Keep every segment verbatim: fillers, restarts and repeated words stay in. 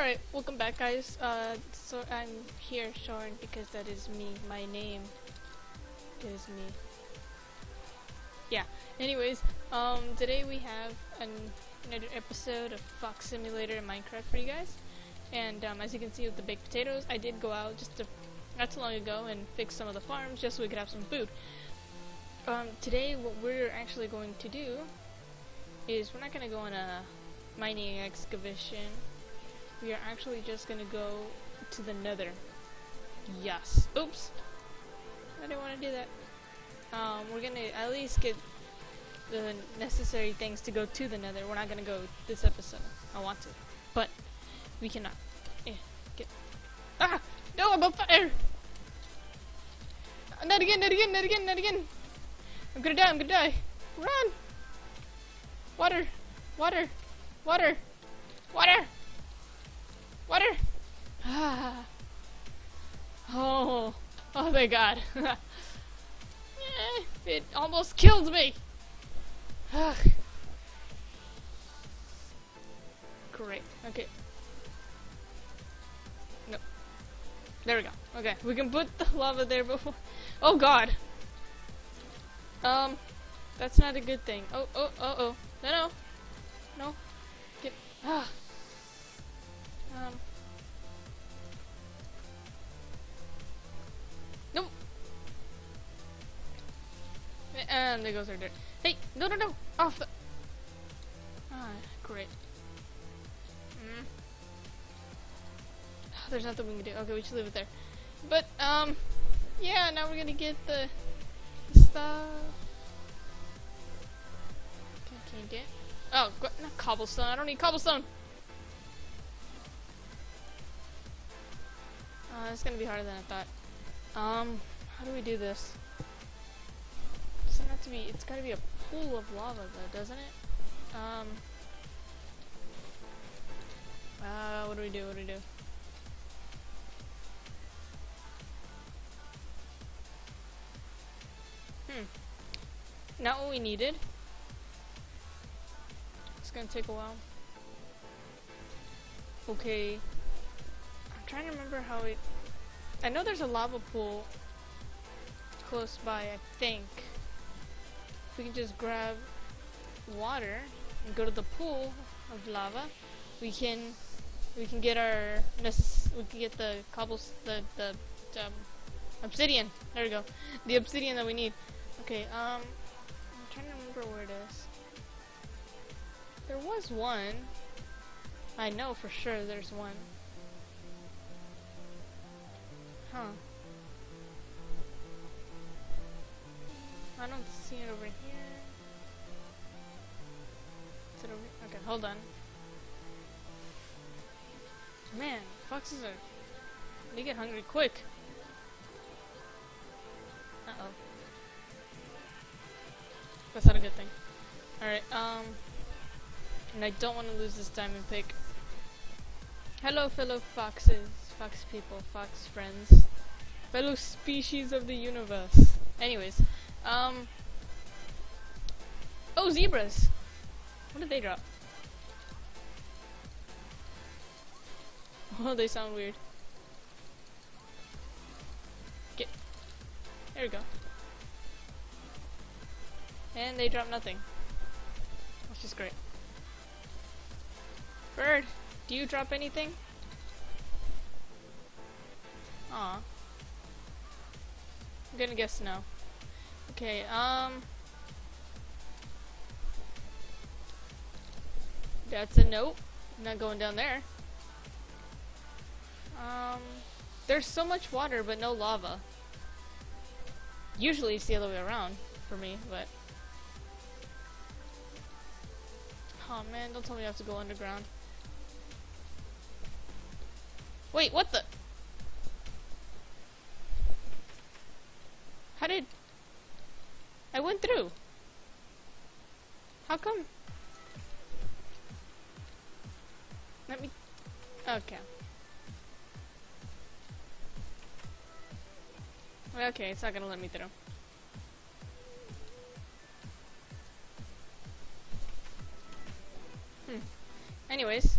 Alright, welcome back guys. Uh, so I'm here, Soren, because that is me. My name is me. Yeah, anyways, um, today we have an, another episode of Fox Simulator and Minecraft for you guys. And um, as you can see with the baked potatoes, I did go out just to, not too long ago and fix some of the farms just so we could have some food. Um, today what we're actually going to do is we're not going to go on a mining excavation. We are actually just going to go to the nether. Yes. Oops. I didn't want to do that. Um, we're going to at least get the necessary things to go to the nether. We're not going to go this episode. I want to. But we cannot. Eh, get. Ah! No, I'm on fire! Not again, not again, not again, not again! I'm gonna die, I'm gonna die! Run! Water! Water! Water! Water! Water! Ah. Oh! Oh, thank God! Eh, it almost killed me! Ugh. Great, okay. No. There we go. Okay, we can put the lava there before. Oh God! Um, that's not a good thing. Oh, oh, oh, oh. No, no. No. Get. Ah. Um. No. And there goes our dirt. Hey, no, no, no. Off the. Ah, great. Mm. Oh, there's nothing we can do. Okay, we should leave it there. But, um, yeah, now we're gonna get the stuff. Okay, can't get. Oh, not cobblestone. I don't need cobblestone. Uh, it's gonna be harder than I thought. Um, how do we do this? Doesn't have to be. It's gotta be a pool of lava, though, doesn't it? Um. Uh, what do we do? What do we do? Hmm. Not what we needed. It's gonna take a while. Okay. I'm trying to remember how it. I know there's a lava pool close by, I think. If we can just grab water and go to the pool of lava, we can we can get our we can get the cobbles the the um, obsidian. There we go. The obsidian that we need. Okay. Um, I'm trying to remember where it is. There was one. I know for sure there's one. Huh. I don't see it over here. Is it over here? Okay, hold on. Man, foxes are... they get hungry quick. Uh-oh. That's not a good thing. Alright, um... and I don't want to lose this diamond pick. Hello, fellow foxes. Fox people, fox friends, fellow species of the universe. Anyways, um, oh, zebras. What did they drop? Oh, they sound weird. Get, there we go. And they drop nothing, which is great. Bird, do you drop anything? Aw. I'm gonna guess no. Okay, um... that's a nope. I'm not going down there. Um... There's so much water, but no lava. Usually it's the other way around for me, but... aw, oh, man, don't tell me I have to go underground. Wait, what the... how did... I went through. How come? Let me... okay. Okay, it's not gonna let me through. Hmm. Anyways.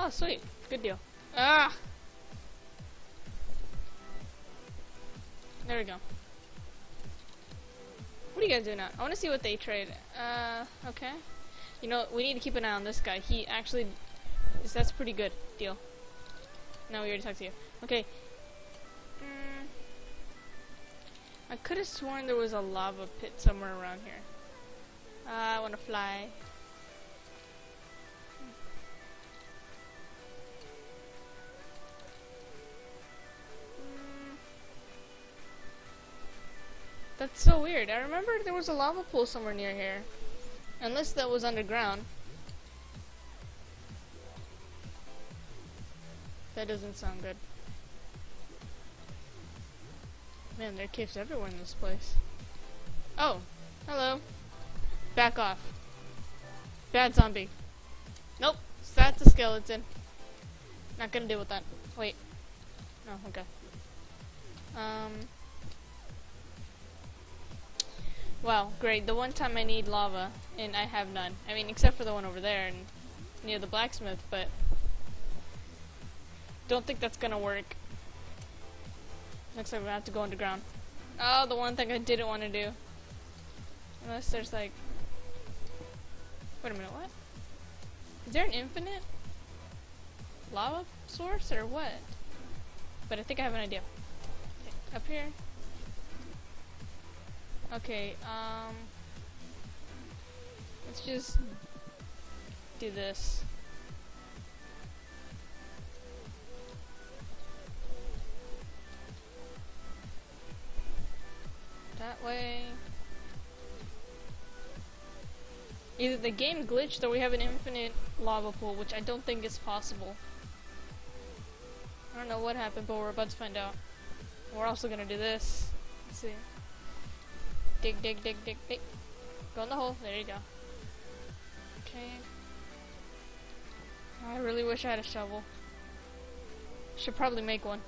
Oh, sweet. Good deal. Ah! There we go. What are you guys doing now? I want to see what they trade. Uh, okay. You know, we need to keep an eye on this guy. He actually... That's a pretty good deal. No, we already talked to you. Okay. Mm. I could have sworn there was a lava pit somewhere around here. Uh, I want to fly. That's so weird. I remember there was a lava pool somewhere near here. Unless that was underground. That doesn't sound good. Man, there are caves everywhere in this place. Oh, hello. Back off. Bad zombie. Nope, that's a skeleton. Not gonna deal with that. Wait. Oh, okay. Um... Wow, great. The one time I need lava, and I have none. I mean, except for the one over there, and near the blacksmith, but... Don't think that's gonna work. Looks like we're gonna have to go underground. Oh, the one thing I didn't want to do. Unless there's like... Wait a minute, what? Is there an infinite lava source, or what? But I think I have an idea. Okay, up here. Okay, um... let's just do this. That way... Either the game glitched or we have an infinite lava pool, which I don't think is possible. I don't know what happened, but we're about to find out. We're also gonna do this. Let's see. Dig, dig, dig, dig, dig. Go in the hole. There you go. Okay. I really wish I had a shovel. Should probably make one.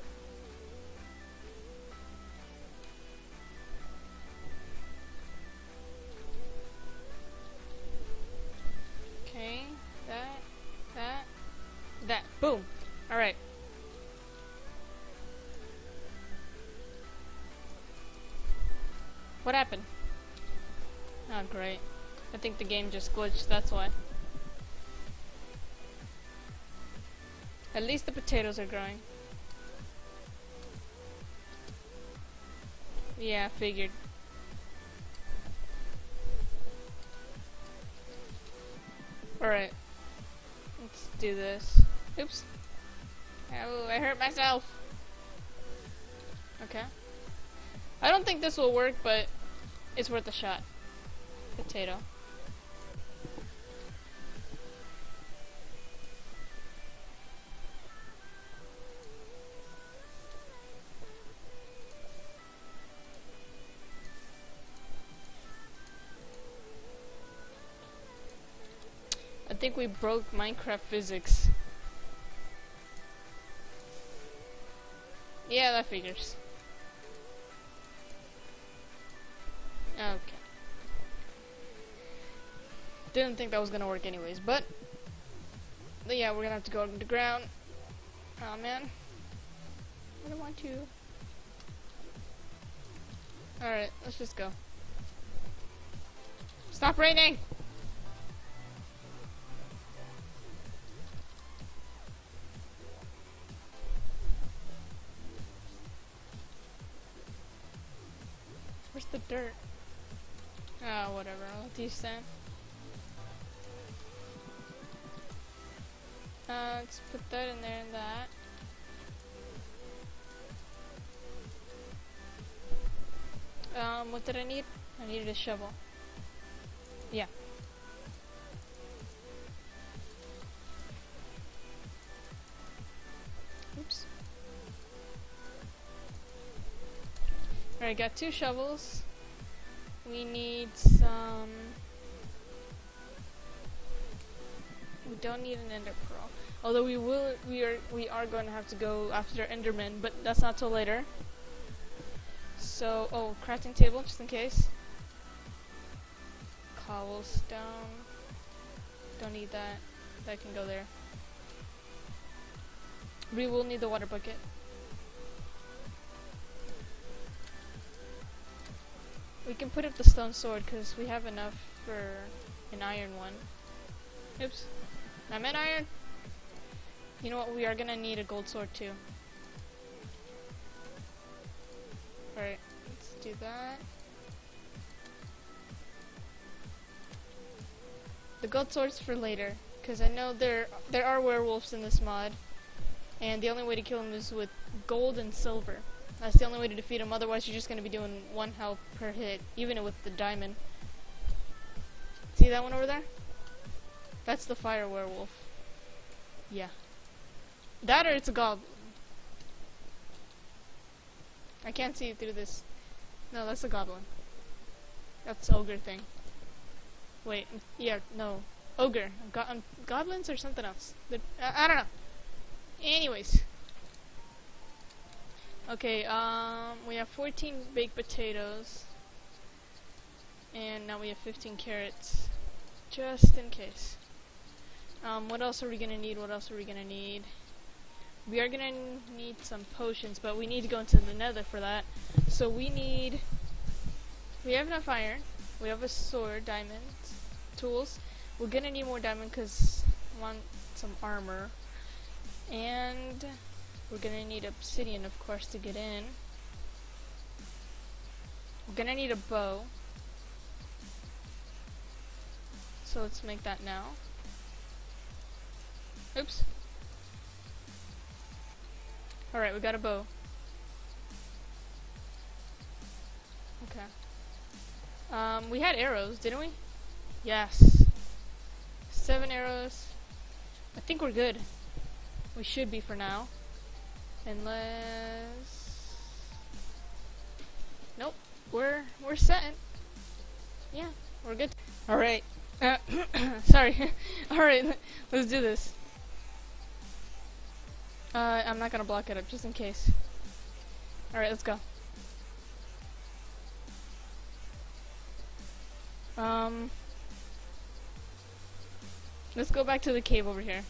Okay. That. That. That. Boom. Alright. What happened? Oh, great. I think the game just glitched, that's why. At least the potatoes are growing. Yeah, figured. Alright. Let's do this. Oops. Oh, I hurt myself. Okay. I don't think this will work, but it's worth a shot. Potato. I think we broke Minecraft physics. Yeah, that figures. Okay. Didn't think that was gonna work anyways, but, but yeah, we're gonna have to go underground. Oh man. I don't want to. Alright, let's just go. Stop raining! Where's the dirt? Oh, whatever, I'll let these stand. Uh, let's put that in there and that. Um, what did I need? I needed a shovel. Yeah. Oops. Alright, got two shovels. We need some... We don't need an ender pearl. Although we will, we are, we are going to have to go after endermen, but that's not till later. So, oh, crafting table, just in case. Cobblestone. Don't need that. That can go there. We will need the water bucket. We can put up the stone sword because we have enough for an iron one. Oops. I meant iron. You know what? We are gonna need a gold sword too. Alright, let's do that. The gold sword's for later, because I know there there are werewolves in this mod, and the only way to kill them is with gold and silver. That's the only way to defeat them, otherwise you're just going to be doing one health per hit, even with the diamond. See that one over there? That's the fire werewolf. Yeah. That or it's a goblin. I can't see through this. No, that's a goblin. That's the ogre thing. Wait, yeah, no. Ogre. Go um, goblins or something else? They're, I, I don't know. Anyways. Okay, um, we have fourteen baked potatoes. And now we have fifteen carrots. Just in case. Um, what else are we gonna need? What else are we gonna need? We are gonna need some potions, but we need to go into the nether for that. So we need... We have enough iron. We have a sword, diamonds, tools. We're gonna need more diamond because I want some armor. And we're gonna need obsidian, of course, to get in. We're gonna need a bow. So let's make that now. Oops. Alright, we got a bow. Okay. Um, we had arrows, didn't we? Yes. Seven arrows. I think we're good. We should be for now. Unless... Nope. We're, we're set. Yeah, we're good. Alright. Uh, sorry. Alright, let's do this. Uh, I'm not gonna block it up, just in case. Alright, let's go. Um... Let's go back to the cave over here.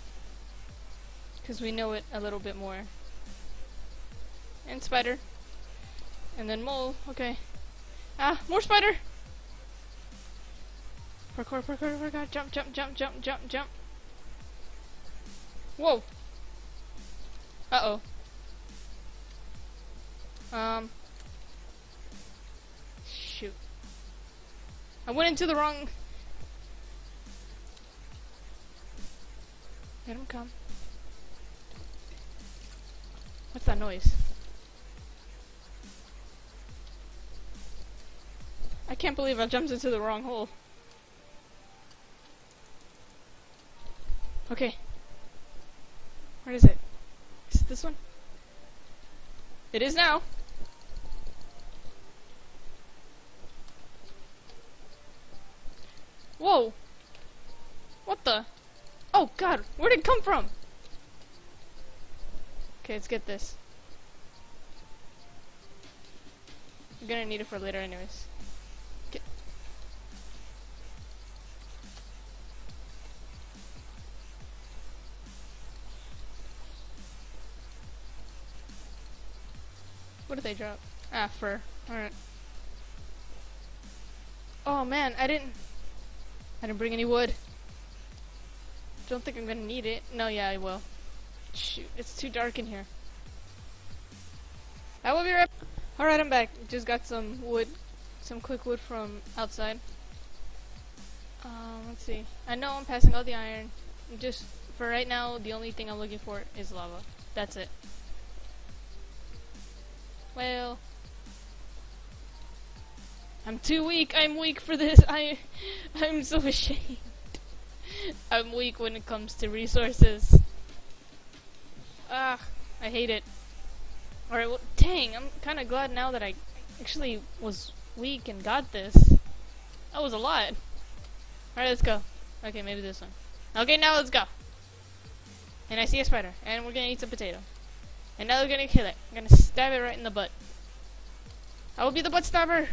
Because we know it a little bit more. And spider. And then mole, okay. Ah, more spider! Parkour, parkour, parkour, jump, jump, jump, jump, jump, jump. Whoa! Uh oh. Um. Shoot. I went into the wrong. Let him come. What's that noise? I can't believe I jumped into the wrong hole. Okay. Where is it? Is it this one? It is now. Whoa. What the? Oh god, where did it come from? Okay, let's get this. We're gonna need it for later anyways. Get What did they drop? Ah, fur. Alright. Oh man, I didn't... I didn't bring any wood. Don't think I'm gonna need it. No, yeah, I will. Shoot, it's too dark in here. I will be right back. Alright, I'm back. Just got some wood. Some quick wood from outside. Um, let's see. I know I'm passing all the iron. Just, for right now, the only thing I'm looking for is lava. That's it. Well, I'm too weak. I'm weak for this. I, I'm so ashamed. I'm weak when it comes to resources. Ah, I hate it. All right, well, dang. I'm kind of glad now that I actually was weak and got this. That was a lot. All right, let's go. Okay, maybe this one. Okay, now let's go. And I see a spider, and we're gonna eat some potato. And now they're gonna kill it. I'm gonna stab it right in the butt. I will be the butt stabber!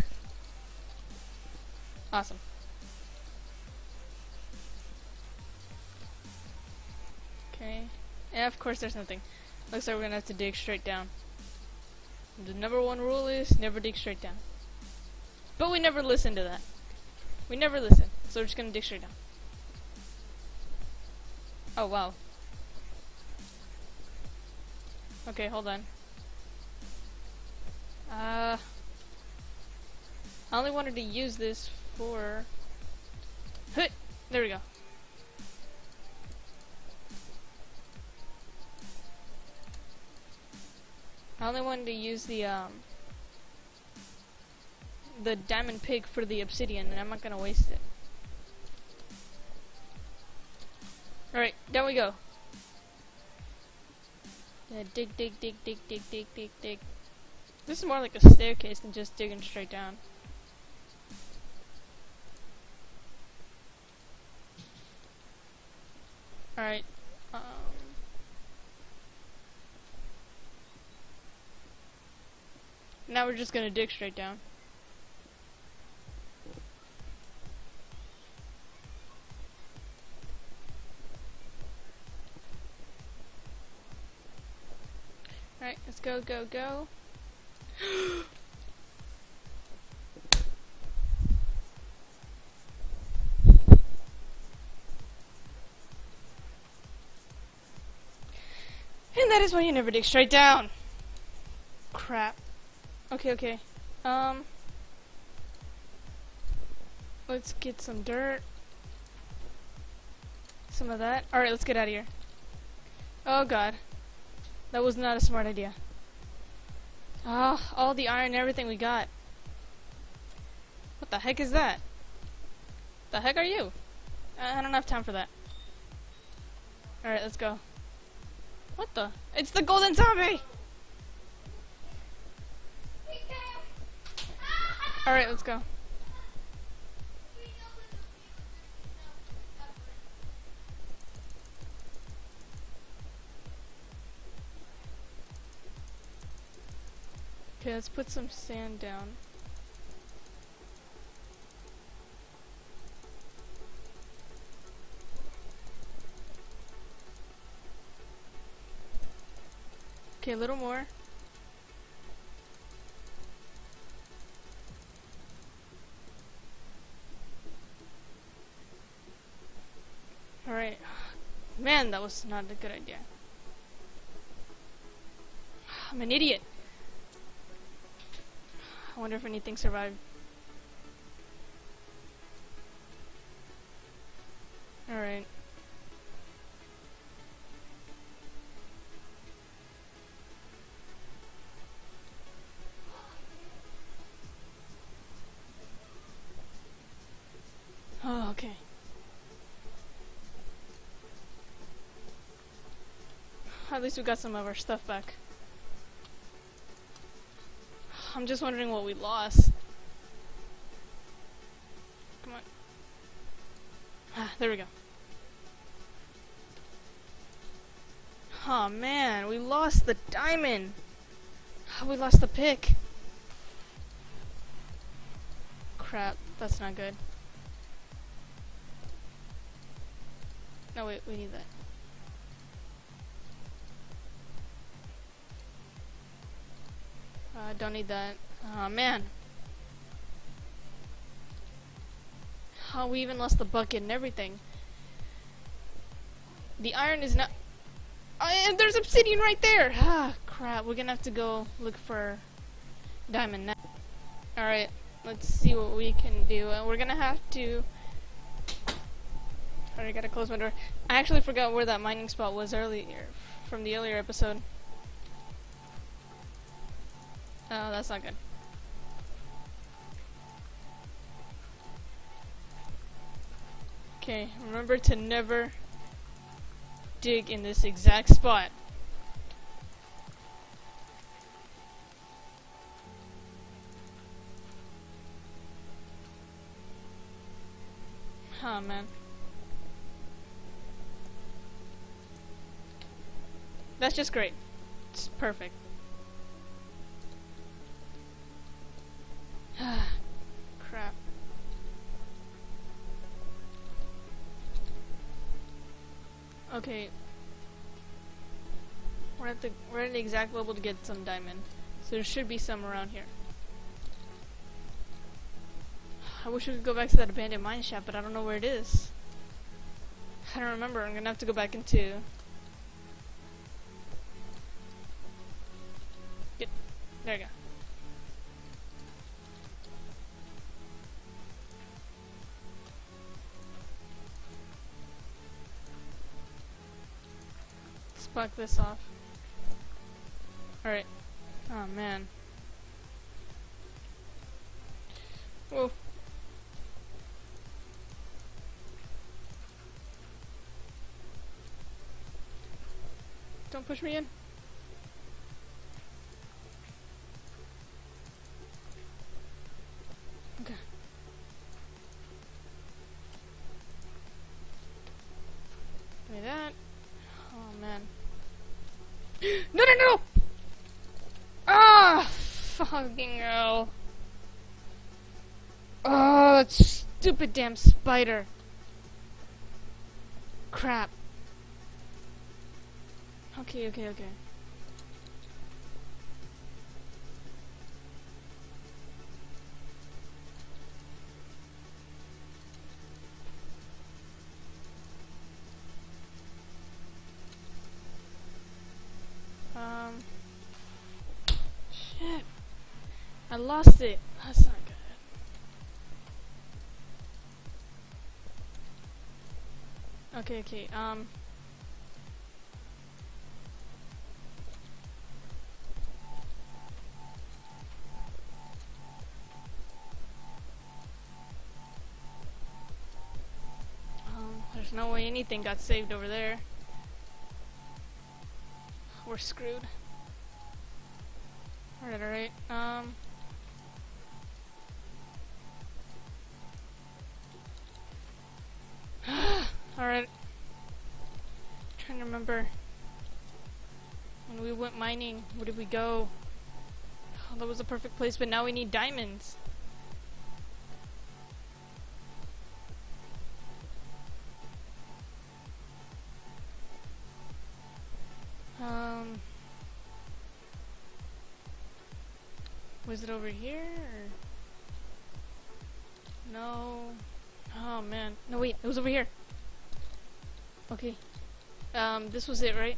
Awesome. Okay. And of course there's nothing. Looks like we're gonna have to dig straight down. The number one rule is never dig straight down. But we never listen to that. We never listen. So we're just gonna dig straight down. Oh wow. Okay, hold on. Uh, I only wanted to use this for. Hut! There we go. I only wanted to use the um. the diamond pig for the obsidian, and I'm not gonna waste it. Alright, down we go. Yeah, dig, dig, dig, dig, dig, dig, dig, dig. This is more like a staircase than just digging straight down. Alright. Um. Now we're just gonna dig straight down. Alright, let's go, go, go. And that is why you never dig straight down. Crap. Okay, okay. Um. Let's get some dirt. Some of that. Alright, let's get out of here. Oh god. That was not a smart idea. Ah, oh, all the iron, everything we got. What the heck is that? The heck are you? I, I don't have time for that. Alright, let's go. What the? It's the golden zombie! Alright, let's go. Okay, let's put some sand down. Okay, a little more. Alright. Man, that was not a good idea. I'm an idiot. I wonder if anything survived. Alright. Oh, okay. At least we got some of our stuff back. I'm just wondering what we lost. Come on. Ah, there we go. Oh man, we lost the diamond. Oh, we lost the pick. Crap, that's not good. No, wait, we need that. I uh, don't need that. Oh man. Oh, we even lost the bucket and everything. The iron is not. Oh, and there's obsidian right there! Ah, crap. We're gonna have to go look for diamond now. Alright, let's see what we can do. Uh, we're gonna have to. Alright, I gotta close my door. I actually forgot where that mining spot was earlier, from the earlier episode. Oh, that's not good. Okay, remember to never dig in this exact spot. Oh, man. That's just great. It's perfect. Crap. Okay. We're We're at the we're at the exact level to get some diamond. So there should be some around here. I wish we could go back to that abandoned mine shaft, but I don't know where it is. I don't remember. I'm gonna have to go back into. Get there you go. Let's block this off. Alright. Oh man. Whoa. Don't push me in. Okay. Give me that. Oh man. No, no, no! Ah! Fucking hell. Oh, that stupid damn spider. Crap. Okay, okay, okay. Um. Shit. I lost it. That's not good. Okay, okay, um. There's no way anything got saved over there. We're screwed. Alright, alright. Um. Alright. Trying to remember. When we went mining, where did we go? Oh, that was the perfect place, but now we need diamonds. Um, was it over here? Or? No. Oh man. No wait, it was over here. Okay. Um, this was it, right?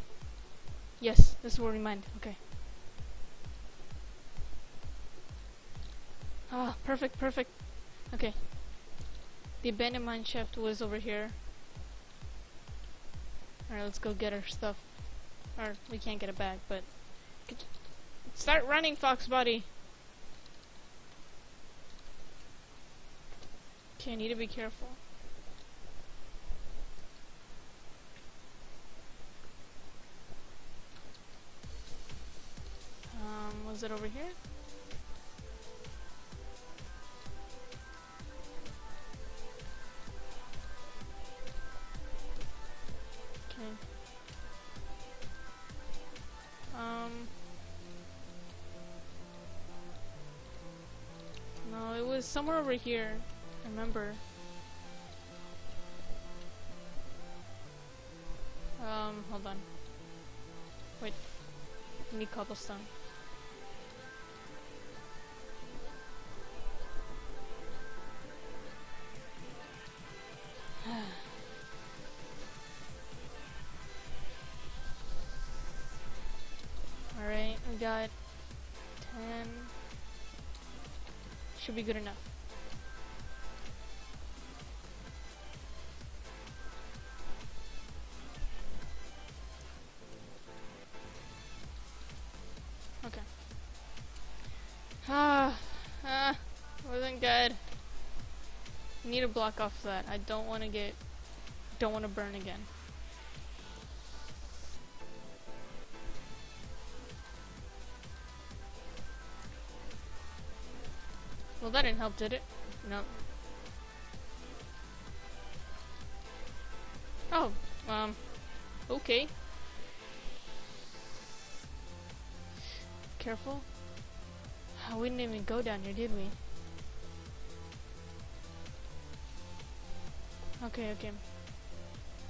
Yes, this is where we mined. Okay. Ah, perfect, perfect. Okay. The abandoned mine shaft was over here. All right, let's go get our stuff. Or, we can't get it back, but... Start running, Fox buddy! Okay, I need to be careful. Um, was it over here? Okay. Um, no, it was somewhere over here, I remember. Um, hold on. Wait, I need cobblestone. Got ten. Should be good enough. Okay. Ah, ah, wasn't good. Need to block off that. I don't want to get, don't want to burn again. Well, that didn't help, did it? Nope. Oh, um, okay. Careful. Oh, we didn't even go down here, did we? Okay, okay.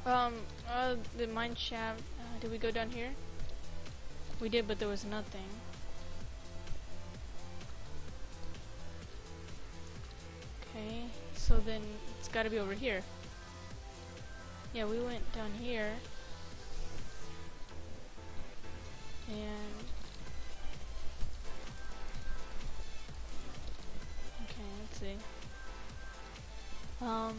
Um, uh, the mine shaft, uh, did we go down here? We did, but there was nothing. Okay, so then it's gotta be over here. Yeah, we went down here. And... okay, let's see. Um...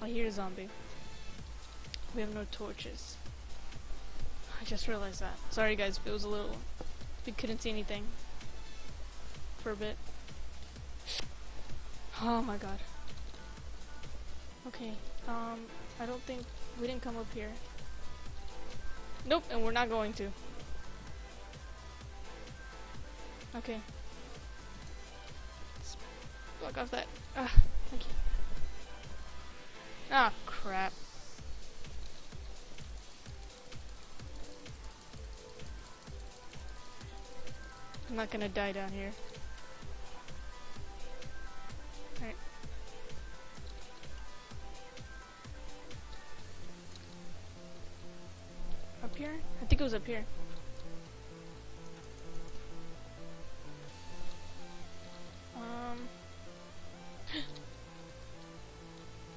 I hear a zombie. We have no torches. I just realized that. Sorry guys, it was a little... we couldn't see anything. For a bit. Oh my god. Okay, um... I don't think... we didn't come up here. Nope, and we're not going to. Okay. Let's block off that. Ah, thank you. Ah, crap. I'm not gonna die down here. Alright. Up here? I think it was up here. Um.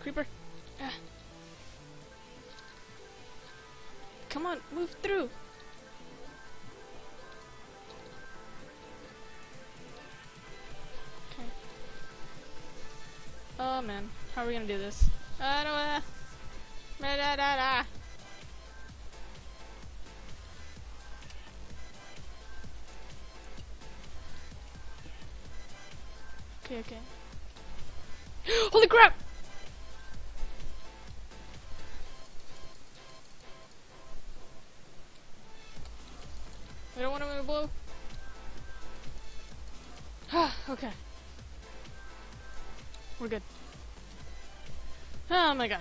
Creeper. Ah. Come on, move through. Oh man, how are we gonna do this? I don't wanna. Da da da da. Okay, okay. Holy crap! We don't want to move blue. Ah, okay. We're good. Oh my god.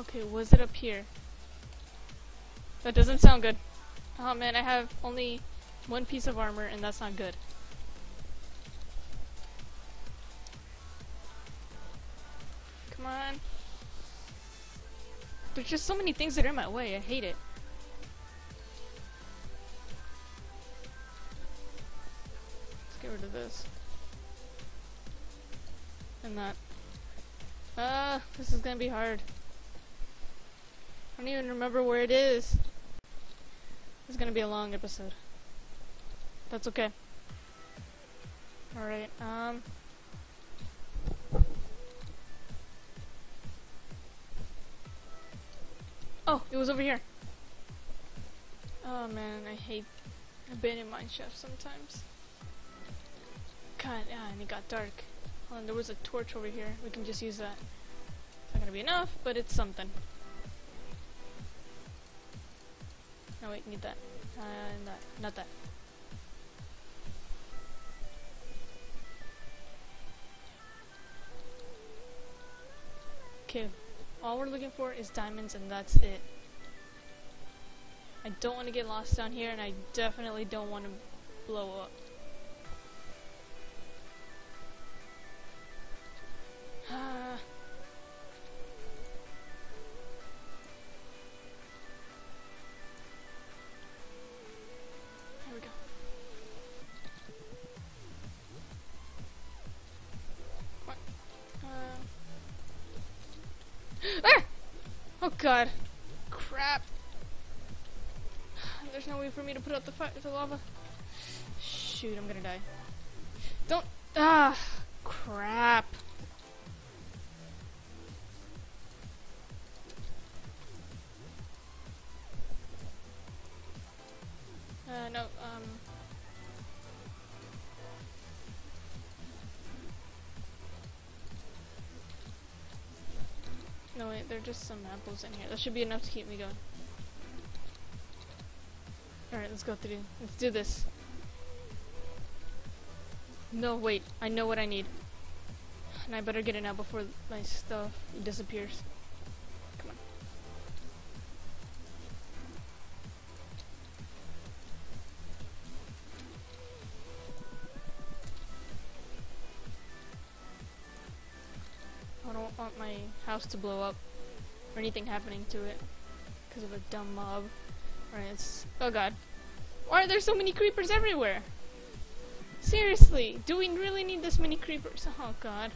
Okay, was it up here? That doesn't sound good. Oh man, I have only one piece of armor and that's not good. Come on. There's just so many things that are in my way, I hate it. Rid of this and that. Ah, uh, this is gonna be hard. I don't even remember where it is. This is gonna be a long episode. That's okay. All right. Um. Oh, it was over here. Oh man, I hate abandoned mineshafts sometimes. God, yeah, and it got dark. Hold on, there was a torch over here. We can just use that. It's not gonna be enough, but it's something. No, wait, need that. Uh, not, not that. Okay, all we're looking for is diamonds, and that's it. I don't want to get lost down here, and I definitely don't want to blow up. God, crap! There's no way for me to put out the fire, the lava. Shoot, I'm gonna die. Don't. Ah, crap! Uh, no. Um. No wait, there are just some apples in here. That should be enough to keep me going. Alright, let's go through. Let's do this. No, wait. I know what I need. And I better get it now before my stuff disappears. Come on. house to blow up or anything happening to it because of a dumb mob. Or it's, oh god. Why are there so many creepers everywhere? Seriously, do we really need this many creepers? Oh god.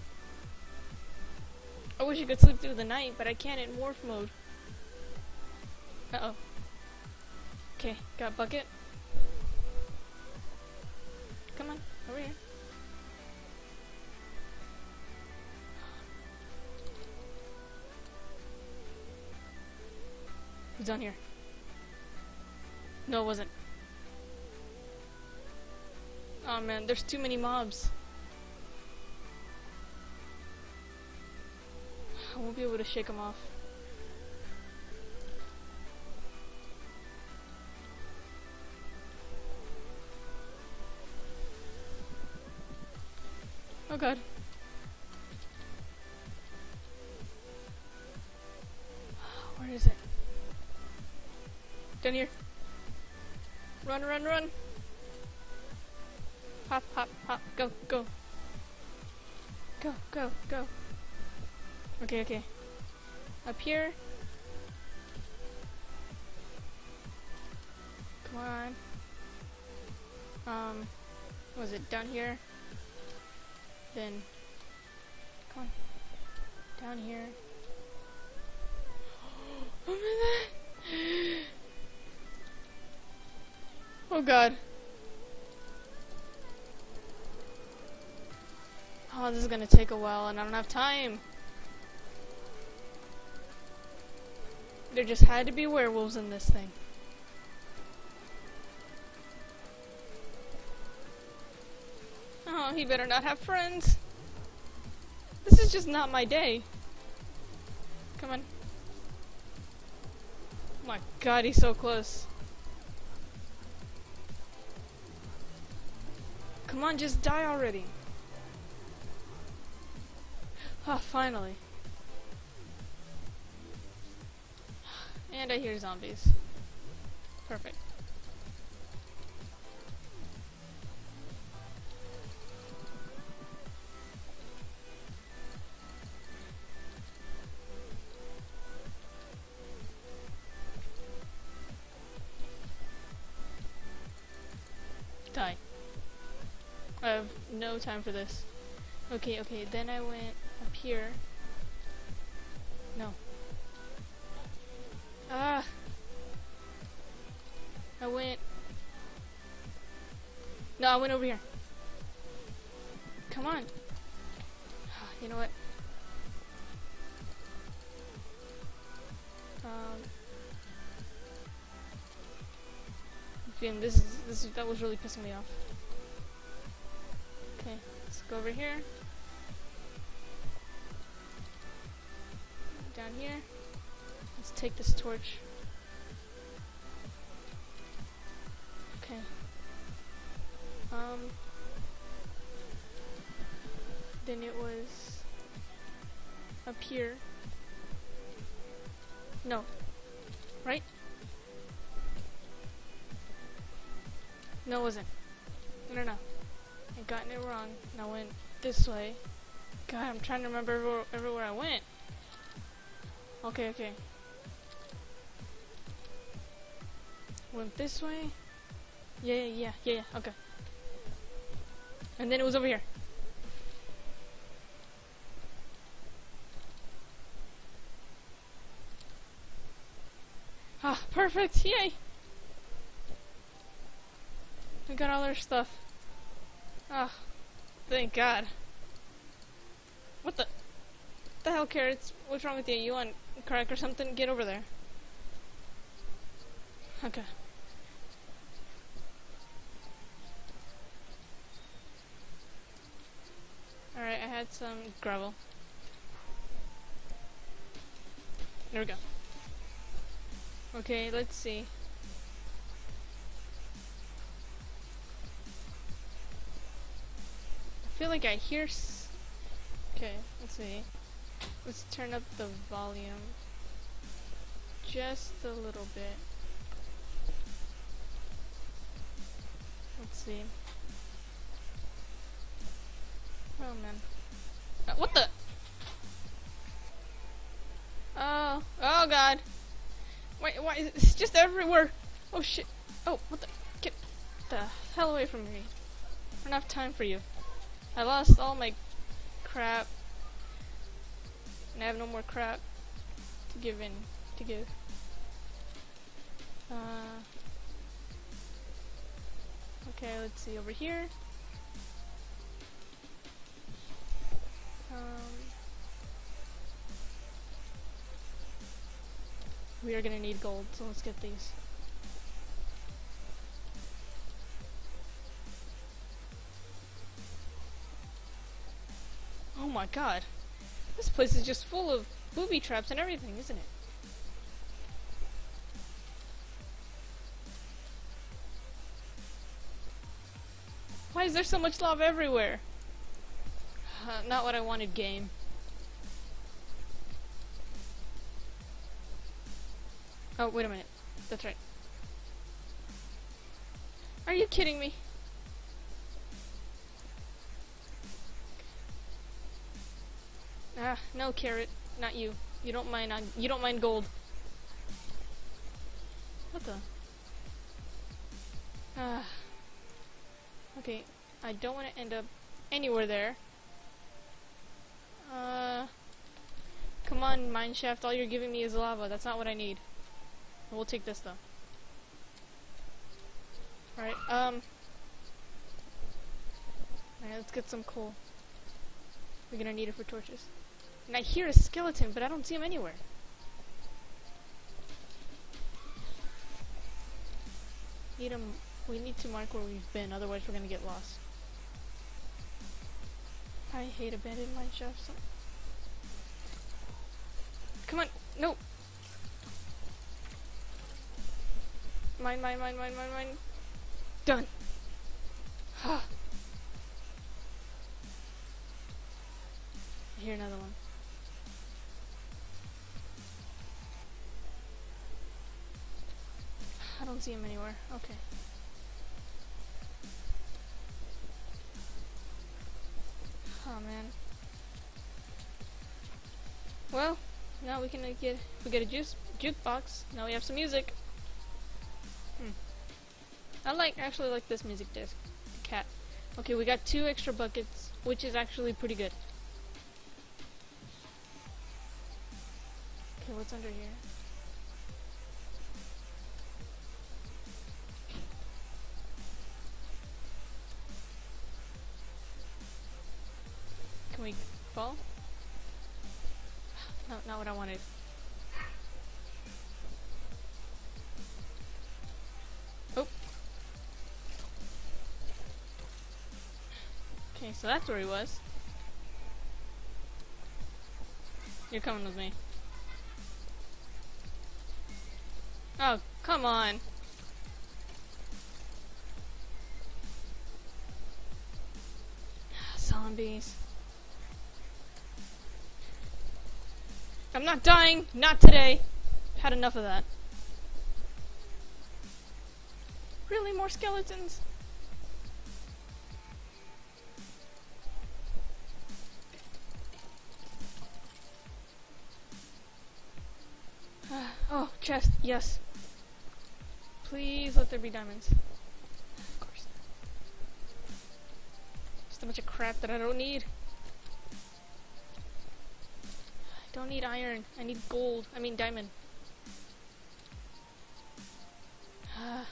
I wish I could sleep through the night, but I can't in Morph mode. Uh-oh. Okay, got bucket. Come on, over here. Who's down here? No, it wasn't. Oh man, there's too many mobs. I won't be able to shake them off. Oh god. Where is it? Down here. Run, run, run. Hop, hop, hop. Go, go. Go, go, go. Okay, okay. Up here. Come on. Um, was it down here? Then, come on. Down here. Oh my god. Oh god. Oh, this is gonna take a while and I don't have time. There just had to be werewolves in this thing. Oh, he better not have friends. This is just not my day. Come on. Oh my god, he's so close. Come on, just die already. Ah, oh, finally. And I hear zombies. Perfect. Die. I have no time for this. Okay, okay, then I went up here. No. Ah! I went... No, I went over here. Come on. You know what? Um... Damn, this is... This is that was really pissing me off. Okay, let's go over here. Down here. Let's take this torch. Okay. Um. Then it was up here. No. Right? No, it wasn't. No, no, no. I gotten it wrong, and I went this way. God, I'm trying to remember everywhere, everywhere I went. Okay, okay. Went this way. Yeah, yeah, yeah, yeah, yeah, okay. And then it was over here. Ah, perfect, yay! We got all our stuff. Ah, oh, thank God. What the? What the hell, carrots? What's wrong with you? You on crack or something? Get over there. Okay. Alright, I had some gravel. There we go. Okay, let's see. I feel like I hear s- Okay, let's see. Let's turn up the volume just a little bit. Let's see. Oh man. Uh, what the? Why, why is it? It's just everywhere. Oh shit. Oh, what the? Get the hell away from me. I don't have time for you. I lost all my crap. And I have no more crap to give in, to give. Uh, okay, let's see over here. Um, we are gonna need gold, so let's get these. Oh my god. This place is just full of booby traps and everything, isn't it? Why is there so much lava everywhere? Uh, not what I wanted, game. Oh, wait a minute. That's right. Are you kidding me? Ah, no, carrot, not you. You don't mind. On, you don't mind gold. What the? Ah. Okay, I don't want to end up anywhere there. Uh. Come on, mineshaft. All you're giving me is lava. That's not what I need. We'll take this though. All right. Um. Alright, let's get some coal. We're gonna need it for torches. And I hear a skeleton, but I don't see him anywhere. Need him. We need to mark where we've been, otherwise we're gonna get lost. I hate abandoned mineshafts. So. Come on, no. Mine, mine, mine, mine, mine, mine. Done. Huh. I hear another one. I don't see him anywhere. Okay. Oh man. Well, now we can uh, get we get a juice jukebox. Now we have some music. Hmm. I like actually like this music disc. The cat. Okay, we got two extra buckets, which is actually pretty good. What's under here? Can we fall? No, not what I wanted. Oh. Okay, so that's where he was. You're coming with me. Oh, come on. Zombies. I'm not dying. Not today. Had enough of that. Really, more skeletons? Oh, chest. Yes. Please let there be diamonds. Of course. Just a bunch of crap that I don't need. I don't need iron. I need gold. I mean diamond. Uh,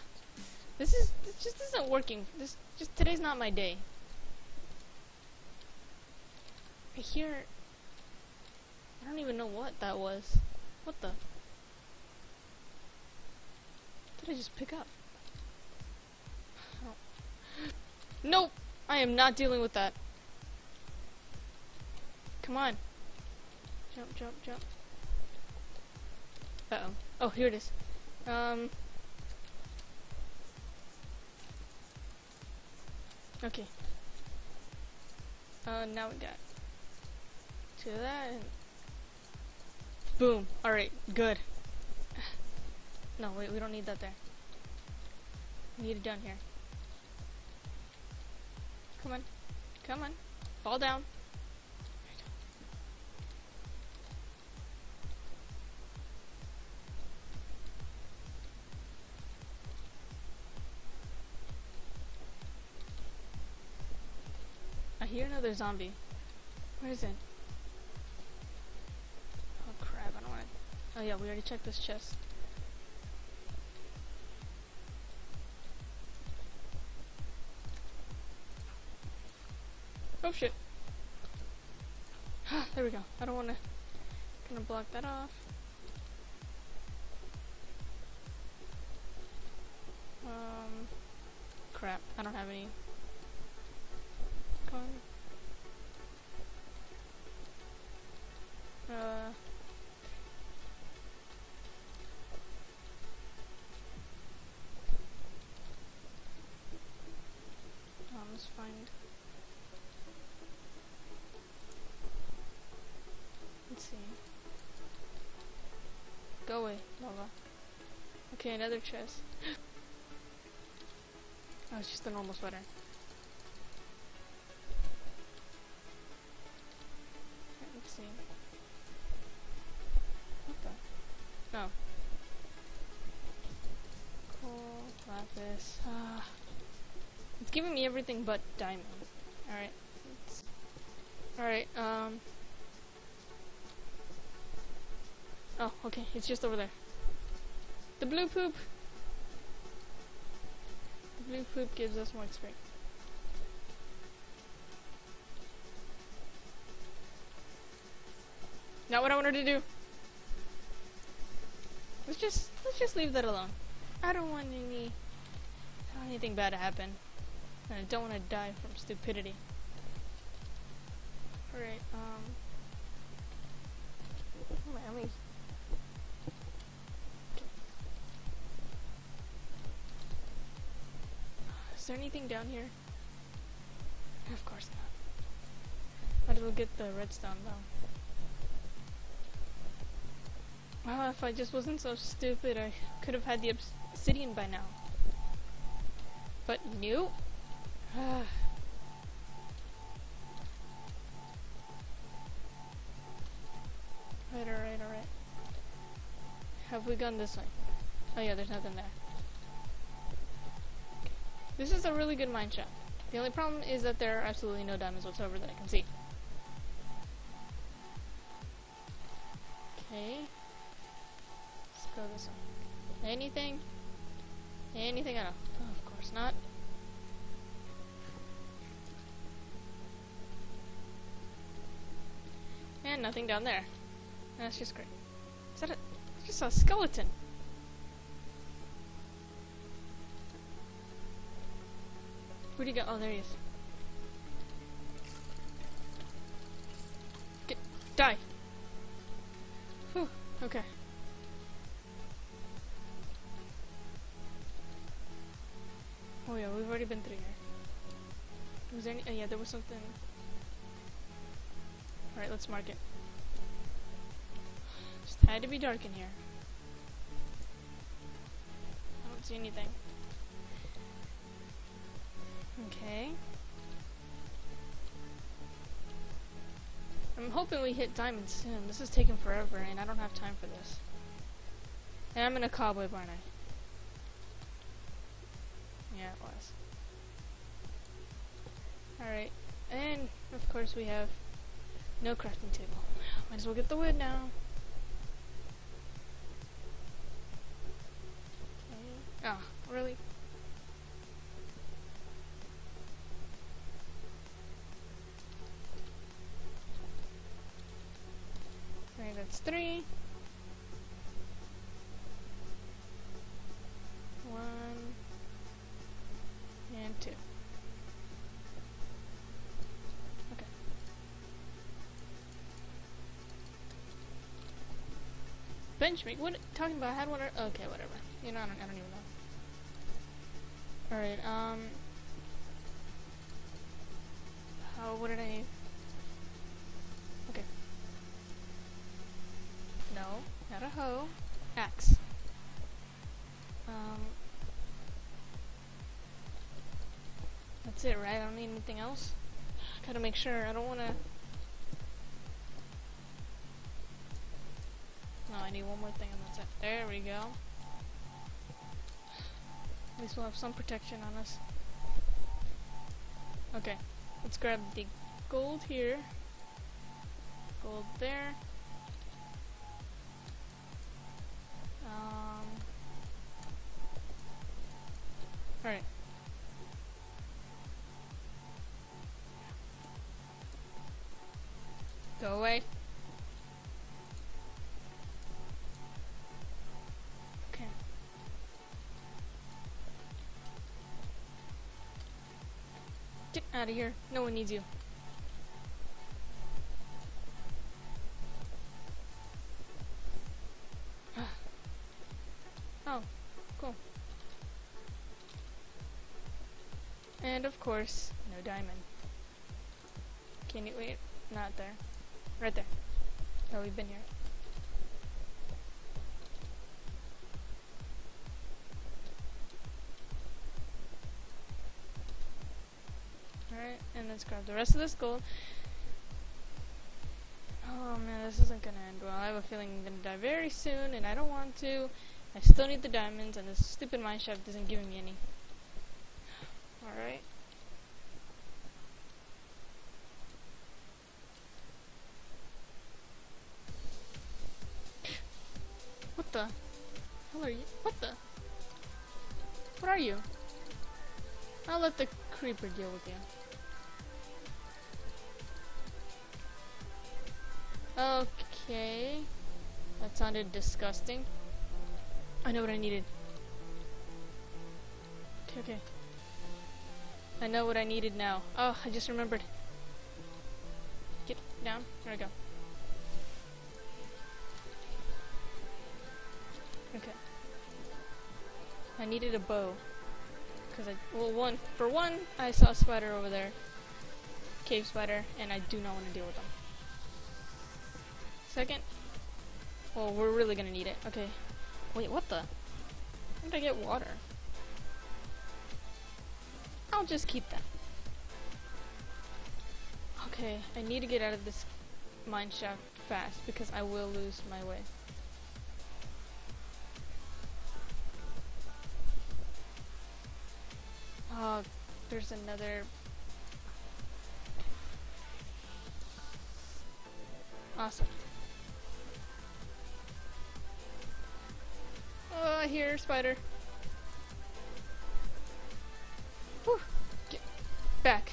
this is this just isn't working. This just today's not my day. I hear. I don't even know what that was. What the? I just pick up. Oh. Nope! I am not dealing with that. Come on. Jump, jump, jump. Uh oh. Oh, here it is. Um. Okay. Uh, now we got to that. And boom. Alright, good. No, wait, we don't need that there. We need it down here. Come on. Come on. Fall down. hear another zombie. Where is it? Oh crap, I don't want to... Oh yeah, we already checked this chest. Oh shit. There we go. I don't want to... Gonna block that off. Um... Crap, I don't have any... Uh... Um, let's find... Let's see... Go away, lava. Okay, another chest. Oh, it's just a normal sweater. Let's see. What the? Oh. Coal, lapis. Ah. It's giving me everything but diamond. Alright. Alright, um. Oh, okay. It's just over there. The blue poop! The blue poop gives us more experience. Not what I want her to do. Let's just let's just leave that alone. I don't want any I don't want anything bad to happen. And I don't want to die from stupidity. Alright, um oh my, how many Is there anything down here? Of course not. Might as well get the redstone though. Wow, if I just wasn't so stupid, I could have had the obsidian by now. But nope. Right, alright, alright. Have we gone this way? Oh yeah, there's nothing there. This is a really good mine shaft. The only problem is that there are absolutely no diamonds whatsoever that I can see. Okay. Go this way. Anything? Anything at all? Oh, of course not. And nothing down there. That's just great. Is that a... I just saw a skeleton. Where'd he go? Oh, there he is. Get... Die! Whew. Okay. Oh yeah, we've already been through here. Was there any- oh yeah, there was something. Alright, let's mark it. Just had to be dark in here. I don't see anything. Okay. I'm hoping we hit diamonds soon. This is taking forever and I don't have time for this. And I'm in a cobweb, aren't I? Yeah, it was. Alright, and of course we have no crafting table. Might as well get the wood now. Okay. Oh, really? Alright, that's three. One. And two. Okay. Benchmake? What? Talking about? I had one. Okay, whatever. You know, I don't. I don't even know. All right. Um. How? What did I? Okay. No, not a hoe. Axe. Um. That's it, right? I don't need anything else. Gotta make sure. I don't wanna... No, I need one more thing and that's it. There we go. At least we'll have some protection on us. Okay. Let's grab the gold here, gold there. Um, alright. Go away. Okay. Get out of here. No one needs you. Oh, cool. And of course, no diamond. Can you wait? Not there. Right there. Oh, we've been here. Alright, and let's grab the rest of this gold. Oh man, this isn't gonna end well. I have a feeling I'm gonna die very soon, and I don't want to. I still need the diamonds, and this stupid mineshaft isn't giving me any. Alright. What the hell are you? What the? What are you? I'll let the creeper deal with you. Okay. That sounded disgusting. I know what I needed. Okay, okay. I know what I needed now. Oh, I just remembered. Get down. There we go. Okay. I needed a bow. Because I, well, one, for one, I saw a spider over there. Cave spider, and I do not want to deal with them. Second. Well, we're really gonna need it. Okay. Wait, what the? How did I get water? I'll just keep that. Okay, I need to get out of this mineshaft fast because I will lose my way. Oh, there's another... Awesome. Oh, I hear spider. Whew. Get back.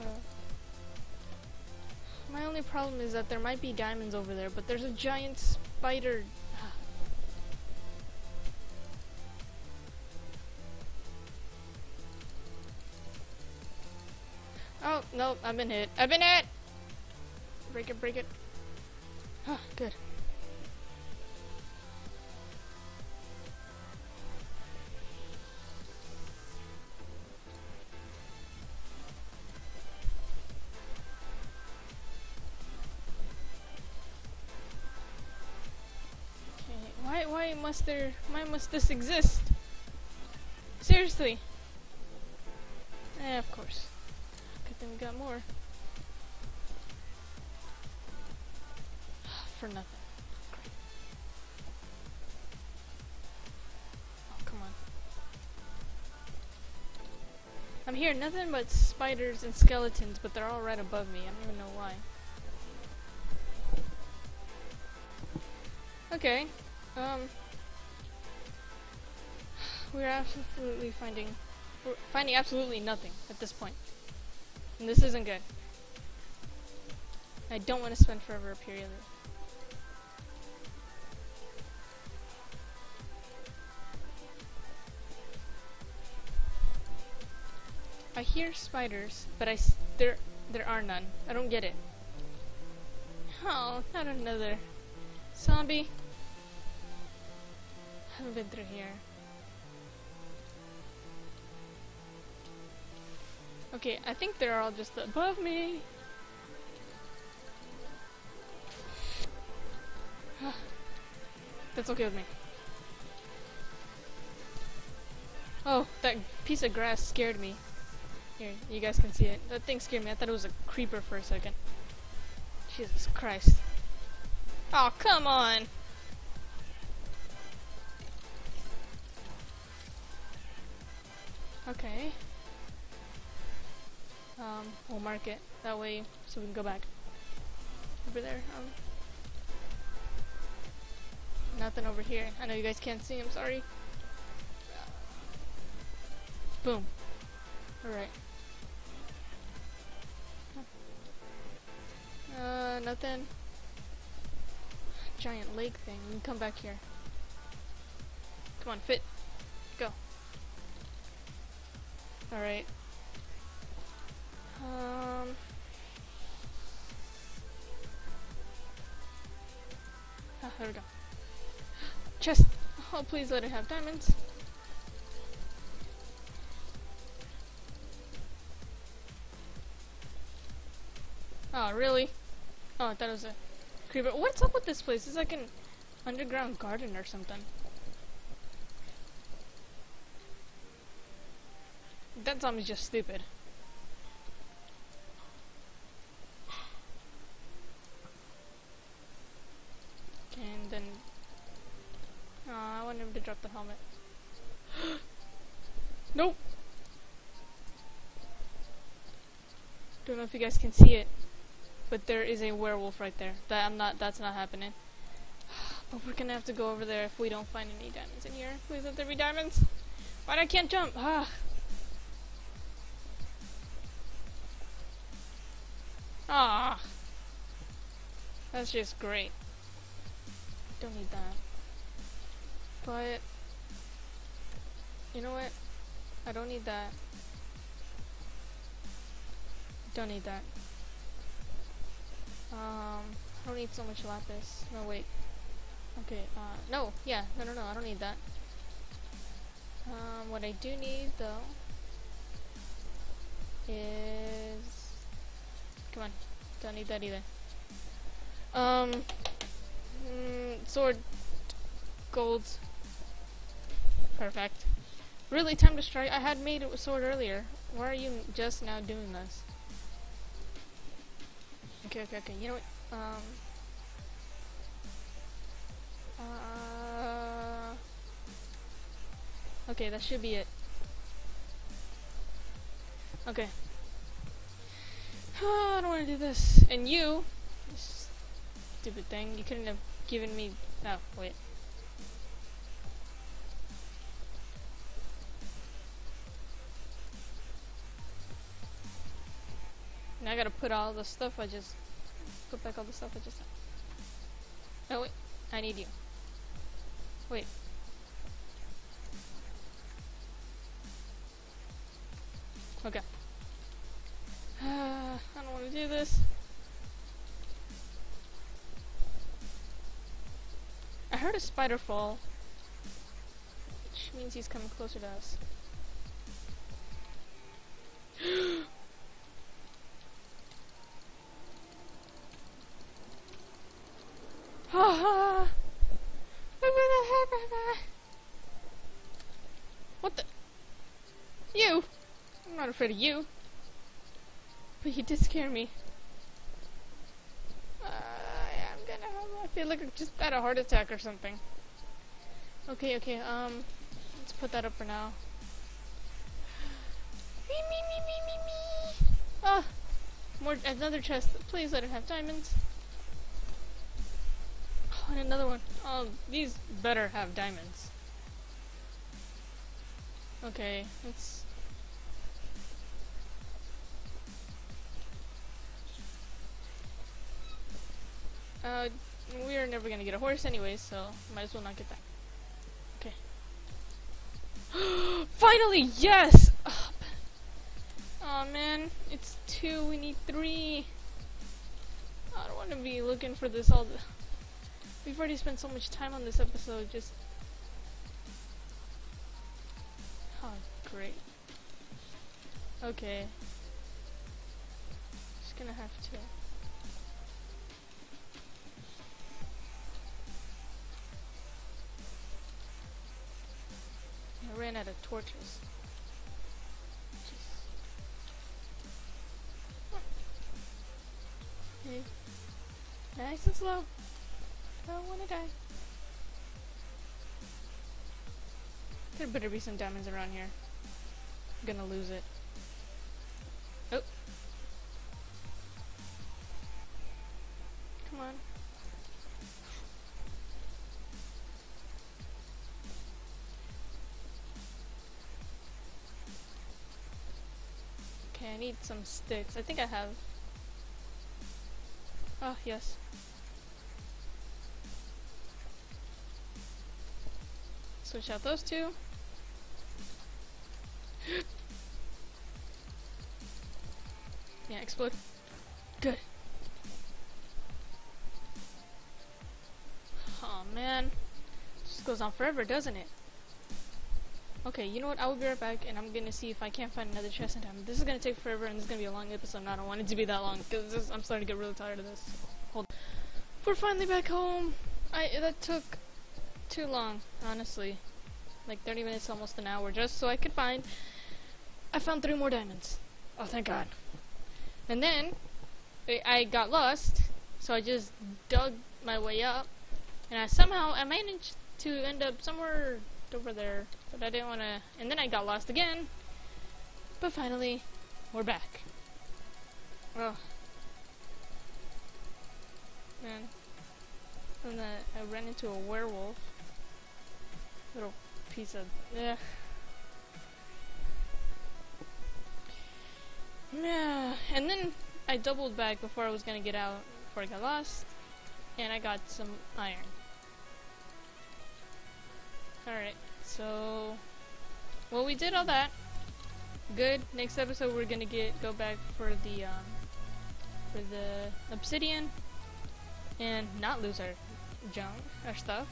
Uh, my only problem is that there might be diamonds over there, but there's a giant spider. Oh, no, I've been hit. I've been hit! Break it, break it. Huh, good. Okay, why why must there why must this exist? Seriously. Eh, of course. Good thing we got more. For nothing. Great. Oh, come on. I'm here, nothing but spiders and skeletons, but they're all right above me. I don't even know why. Okay. Um. We're absolutely finding, we're finding absolutely nothing at this point. And this isn't good. I don't want to spend forever up here either. I hear spiders, but I s there there are none. I don't get it. Oh, not another zombie. I haven't been through here. Okay, I think they're all just above me. That's okay with me. Oh, that piece of grass scared me. Here, you guys can see it. That thing scared me. I thought it was a creeper for a second. Jesus Christ. Oh, come on! Okay. Um, we'll mark it that way so we can go back. Over there. Um, nothing over here. I know you guys can't see, I'm sorry. Boom. Alright. Uh, nothing. Giant lake thing. We can come back here. Come on, fit. Go. Alright. Um. Ah, there we go. Chest. Oh, please let it have diamonds. Oh, really? Oh, I thought it was a creeper. What's up with this place? It's like an underground garden or something. That zombie's just stupid. And then... Oh, I want him to drop the helmet. Nope! Don't know if you guys can see it. But there is a werewolf right there. That I'm not. That's not happening. But we're gonna have to go over there if we don't find any diamonds in here. Please let there be diamonds. Why I can't jump? Ah. Ah. That's just great. Don't need that. But you know what? I don't need that. Don't need that. Um, I don't need so much lapis. No, wait. Okay, uh, no, yeah, no, no, no, I don't need that. Um, what I do need, though, is... Come on, don't need that either. Um, mm, sword, gold, perfect. Really, time to strike. I had made it with sword earlier. Why are you just now doing this? Okay, okay, okay, you know what, um, uh, okay, that should be it. Okay. Oh, I don't want to do this. And you, stupid thing, you couldn't have given me, oh, wait. Now I gotta put all the stuff I just... Put back all the stuff I just... No, wait. I need you. Wait. Okay. Uh, I don't wanna do this. I heard a spider fall. Which means he's coming closer to us. What the? You? I'm not afraid of you. But you did scare me. Uh, I'm gonna. I feel like I just had a heart attack or something. Okay, okay. Um, let's put that up for now. Me, me, me, me, me, me. Ah, more another chest. Please let it have diamonds. And another one. Oh, these better have diamonds. Okay, let's... Uh, we're never gonna get a horse anyway, so might as well not get that. Okay. Finally, yes! Oh, oh man, it's two, we need three. I don't want to be looking for this all the... We've already spent so much time on this episode, just... Oh, great. Okay. Just gonna have to... I ran out of torches. Jeez. Okay. Nice and slow. I don't wanna die. There better be some diamonds around here. gonna lose it. Oh. Come on. Okay, I need some sticks. I think I have. Oh, yes. Switch out those two. Yeah, explode. Good. Oh man. This goes on forever, doesn't it? Okay, you know what? I will be right back and I'm gonna see if I can't find another chest in time. This is gonna take forever and this is gonna be a long episode and I don't want it to be that long because this, I'm starting to get really tired of this. Hold on. We're finally back home. I that took too long, honestly. Like thirty minutes, almost an hour, just so I could find. I found three more diamonds. Oh, thank God. And then I got lost, so I just dug my way up, and I somehow I managed to end up somewhere over there, but I didn't want to. And then I got lost again. But finally, we're back. Oh man! And then I ran into a werewolf. Little piece of yeah. Yeah, and then I doubled back before I was gonna get out, before I got lost, and I got some iron. Alright, so, well, we did all that. Good, next episode we're gonna get, go back for the, um, for the obsidian, and not lose our junk, our stuff,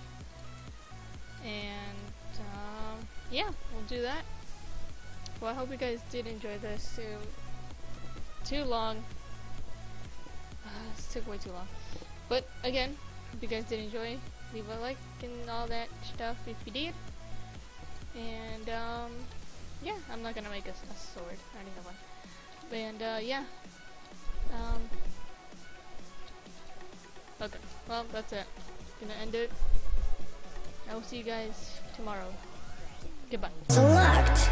and, um, yeah, we'll do that. Well, I hope you guys did enjoy this, too. Too long. Uh, this took way too long. But again, if you guys did enjoy, leave a like and all that stuff if you did. And um, yeah, I'm not gonna make a, a sword. I already have one. And uh, yeah. Um, okay. Well, that's it. Gonna end it. I will see you guys tomorrow. Goodbye. Select.